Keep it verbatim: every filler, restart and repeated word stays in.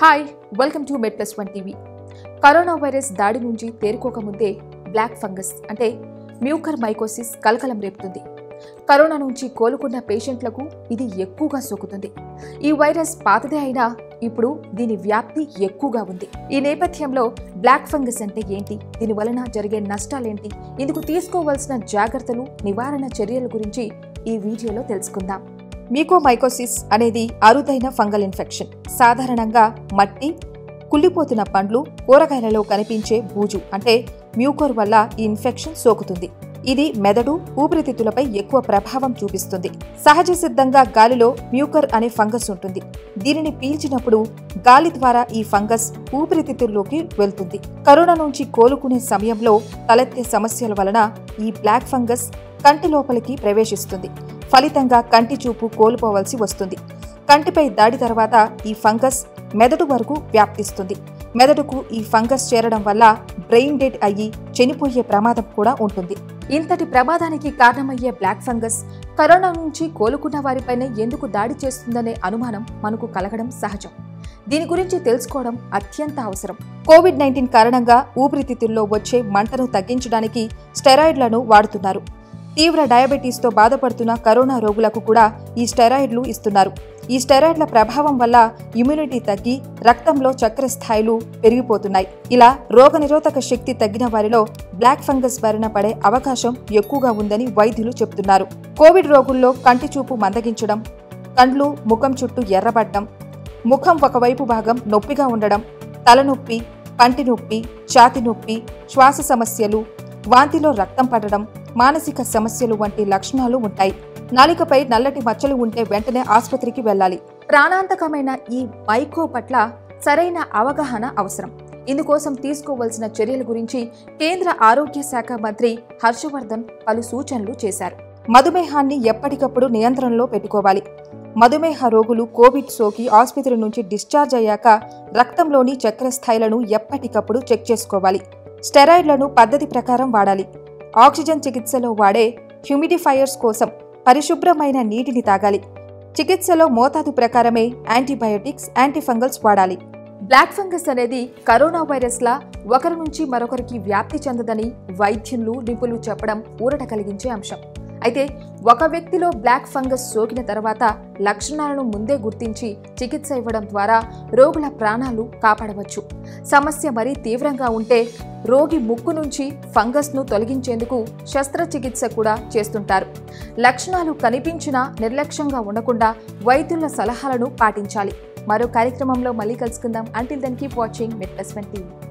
Hi welcome to MedPlus one TV. Corona virus దాడి నుంచి తేరుకోకముందే బ్లాక్ ఫంగస్ అంటే మ్యూకర్ మైకోసిస్ కలకలం రేపుతుంది. కరోనా నుంచి కోలుకున్న పేషెంట్లకు ఇది ఎక్కువగా సోకుతుంది. ఈ వైరస్ పాతదే అయినా ఇప్పుడు దీని వ్యాప్తి ఎక్కువగా ఉంది. ఈ నేపథ్యంలో బ్లాక్ ఫంగస్ అంటే ఏంటి, దీనివలన జరిగే నష్టాలేంటి, ఇందుకు తీసుకోవాల్సిన జాగ్రత్తలు, నివారణ చర్యల గురించి ఈ వీడియోలో తెలుసుకుందాం. మ్యూకోమైకోసిస్ అనేది అరుదైన ఫంగల్ ఇన్ఫెక్షన్. సాధారణంగా మట్టి, కుళ్ళిపోతున్న పండ్లు, కూరగాయలలో కనిపించే బూజు అంటే మ్యూకోర్ వల్ల ఈ ఇన్ఫెక్షన్ సోకుతుంది. ఇది మెదడు, ఊపిరితిత్తులపై ఎక్కువ ప్రభావం చూపిస్తుంది. సహజ సిద్ధంగా గాలిలో మ్యూకర్ అనే ఫంగస్ ఉంటుంది. దీనిని పీల్చినప్పుడు గాలి ద్వారా ఈ ఫంగస్ ఊపిరితిత్తుల్లోకి వెళ్తుంది. కరోనా నుంచి కోలుకునే సమయంలో తలెత్తే సమస్యల వలన ఈ బ్లాక్ ఫంగస్ కంటి లోపలికి ప్రవేశిస్తుంది. ఫలితంగా కంటి చూపు కోల్పోవలసి వస్తుంది. కంటిపై దాడి తర్వాత ఈ ఫంగస్ మెదడు వరకు వ్యాప్తిస్తుంది. మెదడుకు ఈ ఫంగస్ చేరడం వల్ల బ్రెయిన్ డెడ్ అయ్యి చనిపోయే ప్రమాదం కూడా ఉంటుంది. ఇంతటి ప్రమాదానికి కారణమయ్యే బ్లాక్ ఫంగస్ కరోనా నుంచి కోలుకున్న వారిపైనే ఎందుకు దాడి చేస్తుందనే అనుమానం మనకు కలగడం సహజం. దీని గురించి తెలుసుకోవడం అత్యంత అవసరం. కోవిడ్ నైన్టీన్ కారణంగా ఊపిరితిత్తుల్లో వచ్చే మంటను తగ్గించడానికి స్టెరాయిడ్లను వాడుతున్నారు. తీవ్ర డయాబెటీస్తో బాధపడుతున్న కరోనా రోగులకు కూడా ఈ స్టెరాయిడ్లు ఇస్తున్నారు. ఈ స్టెరాయిడ్ల ప్రభావం వల్ల ఇమ్యూనిటీ తగ్గి రక్తంలో చక్కెర స్థాయిలు పెరిగిపోతున్నాయి. ఇలా రోగనిరోధక శక్తి తగ్గిన వారిలో బ్లాక్ ఫంగస్ బారిన పడే అవకాశం ఎక్కువగా ఉందని వైద్యులు చెబుతున్నారు. కోవిడ్ రోగుల్లో కంటి చూపు మందగించడం, కండ్లు ముఖం చుట్టూ ఎర్రబట్టడం, ముఖం ఒకవైపు భాగం నొప్పిగా ఉండడం, తలనొప్పి, పంటి నొప్పి, ఛాతి నొప్పి, శ్వాస సమస్యలు, వాంతిలో రక్తం పడడం, మానసిక సమస్యలు వంటి లక్షణాలు ఉంటాయి. నాలికపై నల్లటి మచ్చలు ఉంటే వెంటనే ఆసుపత్రికి వెళ్ళాలి. ప్రాణాంతకమైన ఈ మైకో పట్ల సరైన అవగాహన అవసరం. ఇందుకోసం తీసుకోవాల్సిన చర్యల గురించి కేంద్ర ఆరోగ్య శాఖ మంత్రి హర్షవర్ధన్ పలు సూచనలు చేశారు. మధుమేహాన్ని ఎప్పటికప్పుడు నియంత్రణలో పెట్టుకోవాలి. మధుమేహ రోగులు కోవిడ్ సోకి ఆసుపత్రి నుంచి డిశ్చార్జ్ అయ్యాక రక్తంలోని చక్కెర స్థాయిలను ఎప్పటికప్పుడు చెక్ చేసుకోవాలి. స్టెరాయిడ్లను పద్ధతి ప్రకారం వాడాలి. ఆక్సిజన్ చికిత్సలో వాడే హ్యూమిడిఫైయర్స్ కోసం పరిశుభ్రమైన నీటిని తాగాలి. చికిత్సలో మోతాదు ప్రకారమే యాంటీబయోటిక్స్, యాంటీఫంగల్స్ వాడాలి. బ్లాక్ ఫంగస్ అనేది కరోనా వైరస్లా ఒకరి నుంచి మరొకరికి వ్యాప్తి చెందదని వైద్యులు, నిపుణులు చెప్పడం ఊరట కలిగించే అంశం. అయితే ఒక వ్యక్తిలో బ్లాక్ ఫంగస్ సోకిన తర్వాత లక్షణాలను ముందే గుర్తించి చికిత్స ఇవ్వడం ద్వారా రోగుల ప్రాణాలు కాపాడవచ్చు. సమస్య మరీ తీవ్రంగా ఉంటే రోగి ముక్కు నుంచి ఫంగస్ను తొలగించేందుకు శస్త్రచికిత్స కూడా చేస్తుంటారు. లక్షణాలు కనిపించినా నిర్లక్ష్యంగా ఉండకుండా వైద్యుల సలహాలను పాటించాలి. మరో కార్యక్రమంలో మళ్ళీ కలుసుకుందాం. Until then keep watching MedPlus one TV.